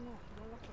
no la conozco.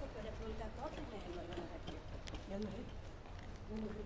Porque le pregunta todo, me lo van a decir. Ya no es.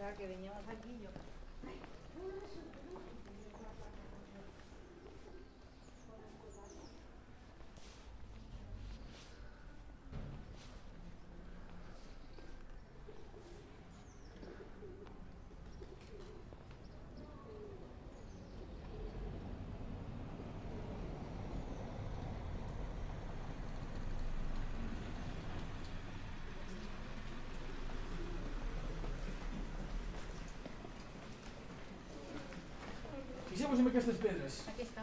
sea, que veníamos aquí yo. Fixeu-vos en aquestes pedres. Aquí està.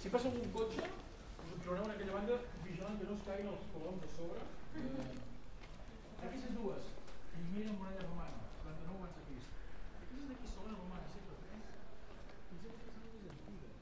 Si passa algun cotxe, us observareu en aquella banda vigilant que no es caiguin els coloms a sobre. Aquestes dues, primera en muralla romana, 49 abans de Crist. Aquestes d'aquí solen romana, sempre tres. Fixeu-vos que són les antigues.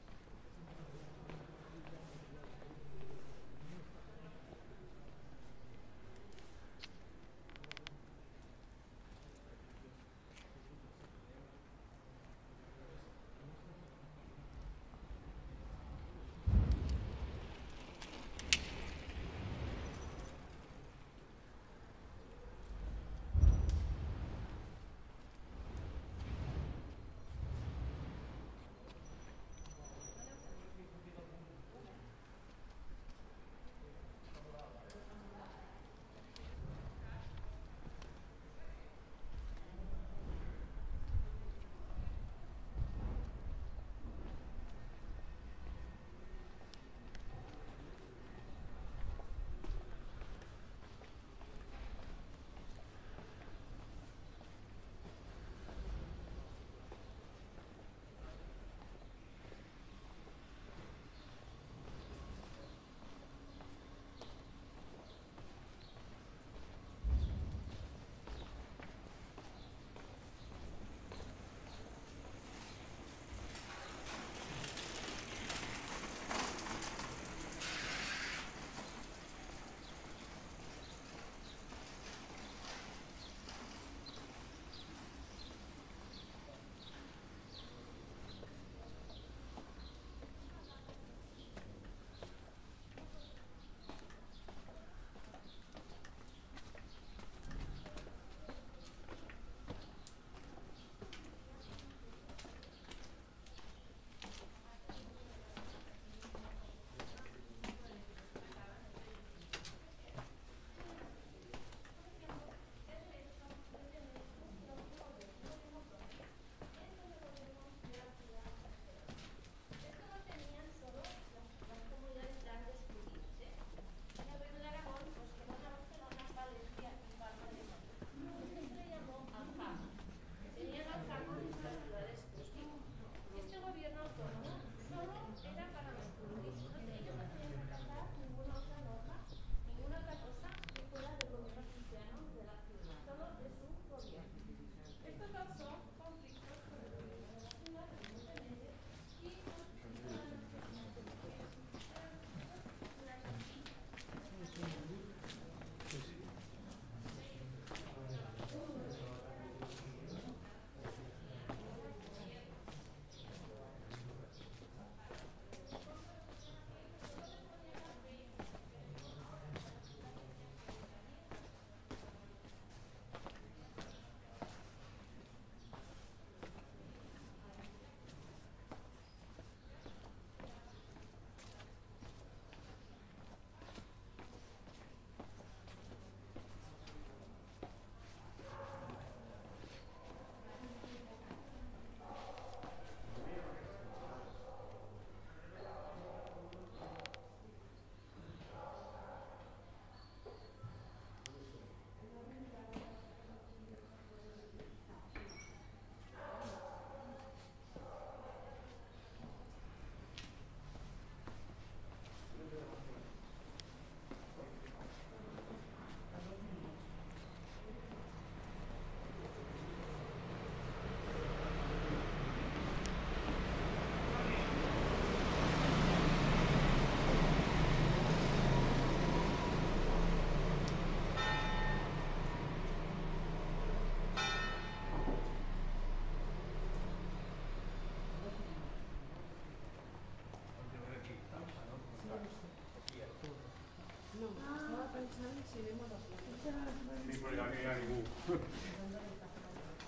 Si vemos los... Sí, porque aquí no hay ningún...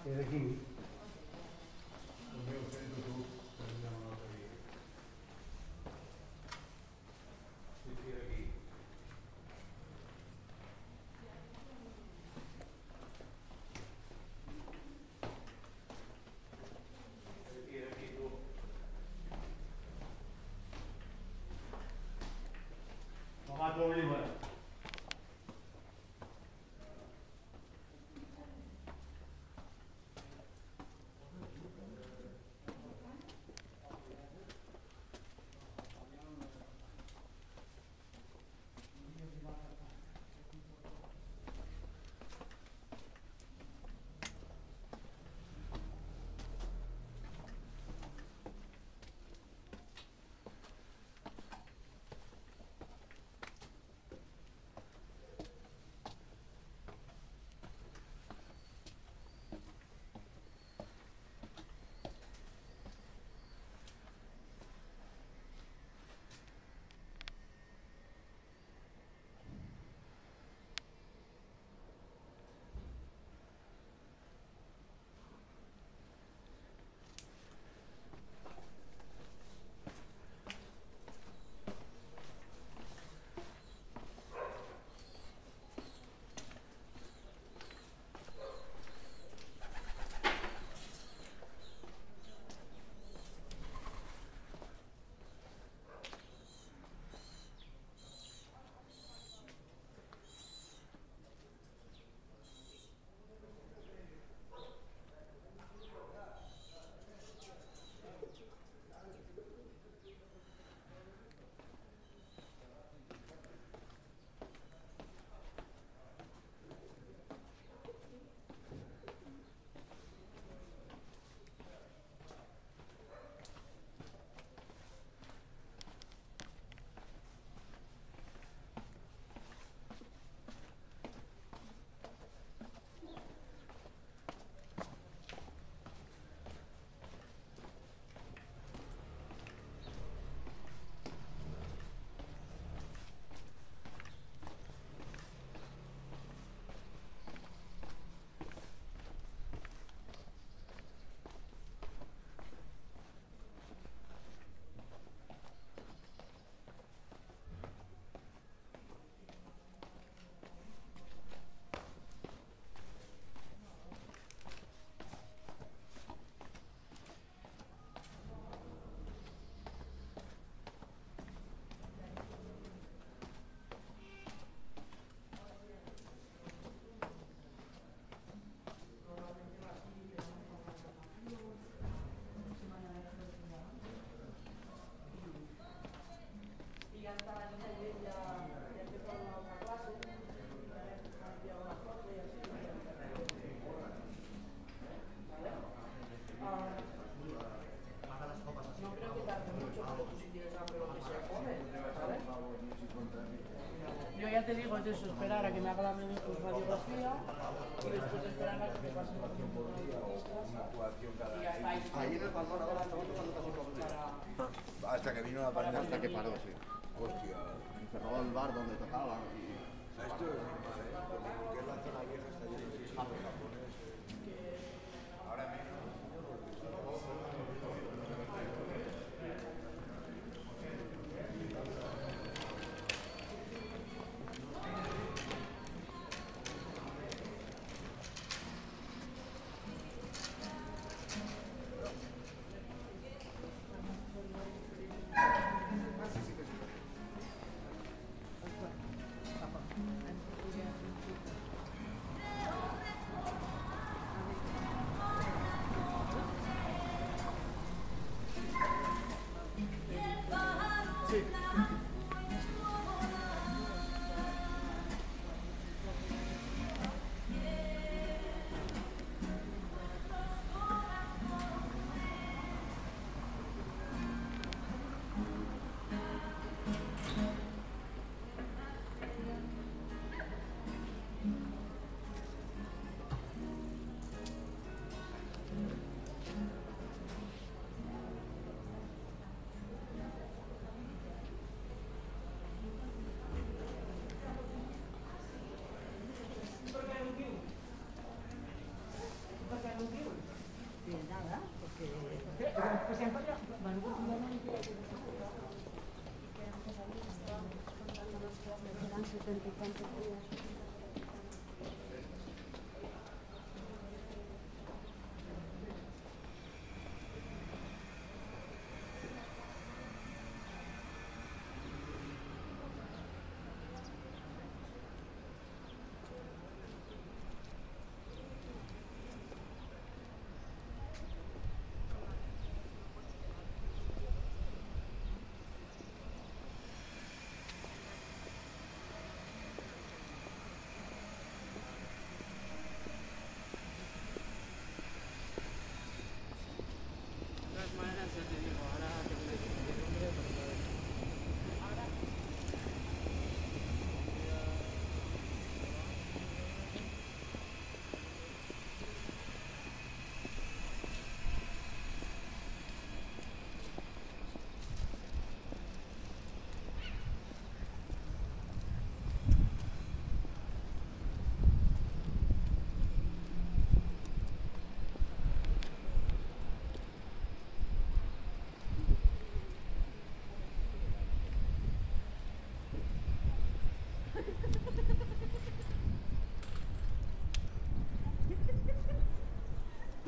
es aquí. Te digo, es eso, esperar a que me haga la radiografía y después esperar a que me pase una actuación cada día. Ahí en el palmón ahora hasta cuándo pasó. Hasta que vino la parte hasta que paró, sí. Hostia. Se robó el bar donde tocaba. Esto es normal, ¿eh? Porque es la zona vieja está llena de japoneses. Ahora mismo.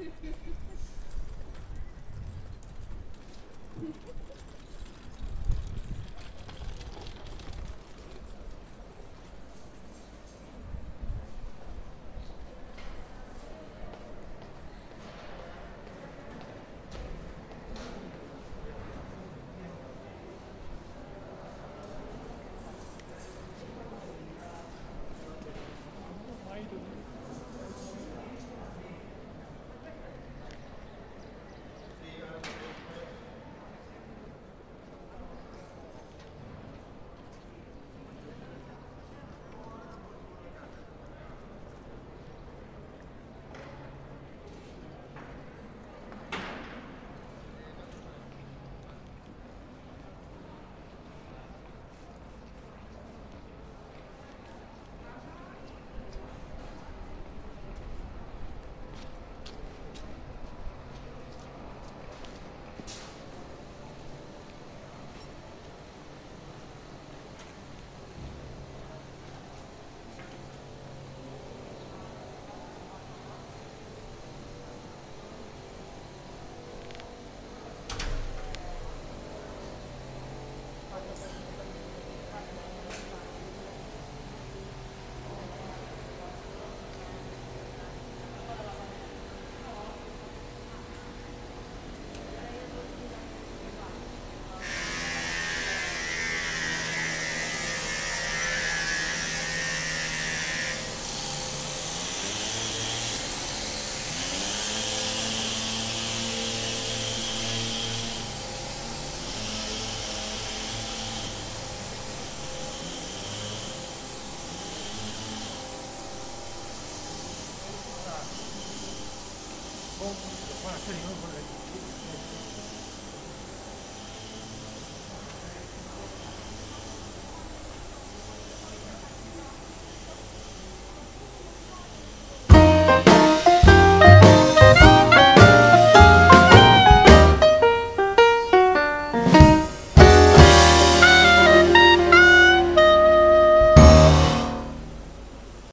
这里面不是人。